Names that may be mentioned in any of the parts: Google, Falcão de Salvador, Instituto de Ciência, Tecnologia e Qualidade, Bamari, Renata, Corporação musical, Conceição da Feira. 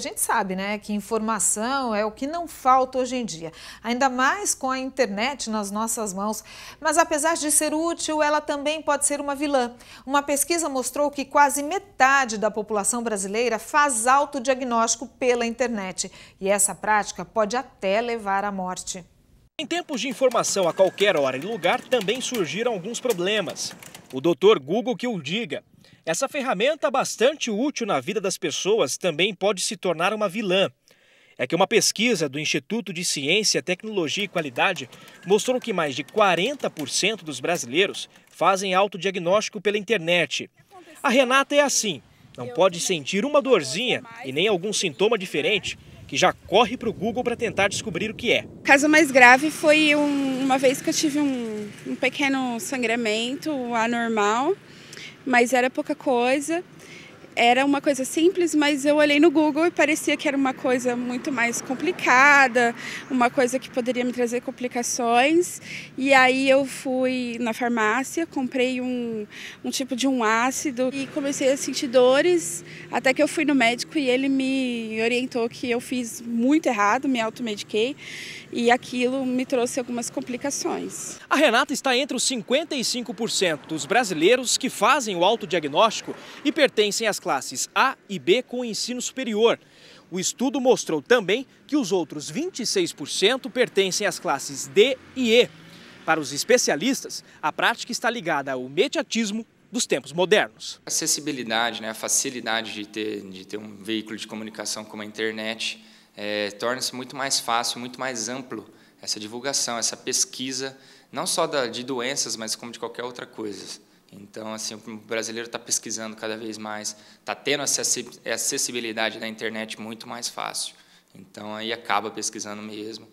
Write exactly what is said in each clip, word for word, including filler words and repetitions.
A gente sabe, né, que informação é o que não falta hoje em dia, ainda mais com a internet nas nossas mãos. Mas apesar de ser útil, ela também pode ser uma vilã. Uma pesquisa mostrou que quase metade da população brasileira faz autodiagnóstico pela internet. E essa prática pode até levar à morte. Em tempos de informação a qualquer hora e lugar, também surgiram alguns problemas. O doutor Google que o diga. Essa ferramenta bastante útil na vida das pessoas também pode se tornar uma vilã. É que uma pesquisa do Instituto de Ciência, Tecnologia e Qualidade mostrou que mais de quarenta por cento dos brasileiros fazem autodiagnóstico pela internet. A Renata é assim, não pode sentir uma dorzinha e nem algum sintoma diferente, que já corre para o Google para tentar descobrir o que é. O caso mais grave foi um, uma vez que eu tive um, um pequeno sangramento anormal, mas era pouca coisa, era uma coisa simples, mas eu olhei no Google e parecia que era uma coisa muito mais complicada, uma coisa que poderia me trazer complicações. E aí eu fui na farmácia, comprei um, um tipo de um ácido e comecei a sentir dores, até que eu fui no médico e ele me orientou que eu fiz muito errado, me automediquei, e aquilo me trouxe algumas complicações. A Renata está entre os cinquenta e cinco por cento dos brasileiros que fazem o autodiagnóstico e pertencem às classes A e B com o ensino superior. O estudo mostrou também que os outros vinte e seis por cento pertencem às classes D e E. Para os especialistas, a prática está ligada ao mediatismo dos tempos modernos. A acessibilidade, né, a facilidade de ter, de ter um veículo de comunicação como a internet, é, torna-se muito mais fácil, muito mais amplo essa divulgação, essa pesquisa, não só da, de doenças, mas como de qualquer outra coisa. Então, assim, o brasileiro está pesquisando cada vez mais, está tendo essa acessibilidade da internet muito mais fácil. Então, aí acaba pesquisando mesmo,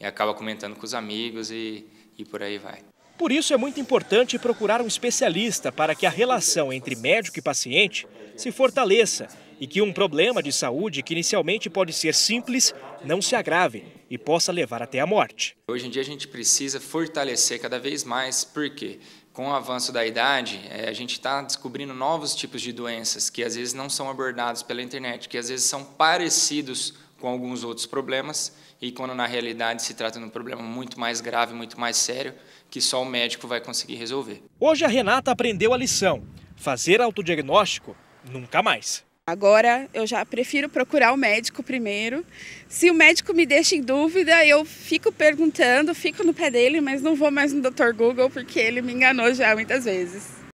e acaba comentando com os amigos e, e por aí vai. Por isso, é muito importante procurar um especialista para que a relação entre médico e paciente se fortaleça e que um problema de saúde que inicialmente pode ser simples não se agrave e possa levar até a morte. Hoje em dia a gente precisa fortalecer cada vez mais, porque com o avanço da idade a gente está descobrindo novos tipos de doenças que às vezes não são abordados pela internet, que às vezes são parecidos com alguns outros problemas e quando na realidade se trata de um problema muito mais grave, muito mais sério, que só o médico vai conseguir resolver. Hoje a Renata aprendeu a lição, fazer autodiagnóstico nunca mais. Agora eu já prefiro procurar o médico primeiro. Se o médico me deixa em dúvida, eu fico perguntando, fico no pé dele, mas não vou mais no doutor Google porque ele me enganou já muitas vezes.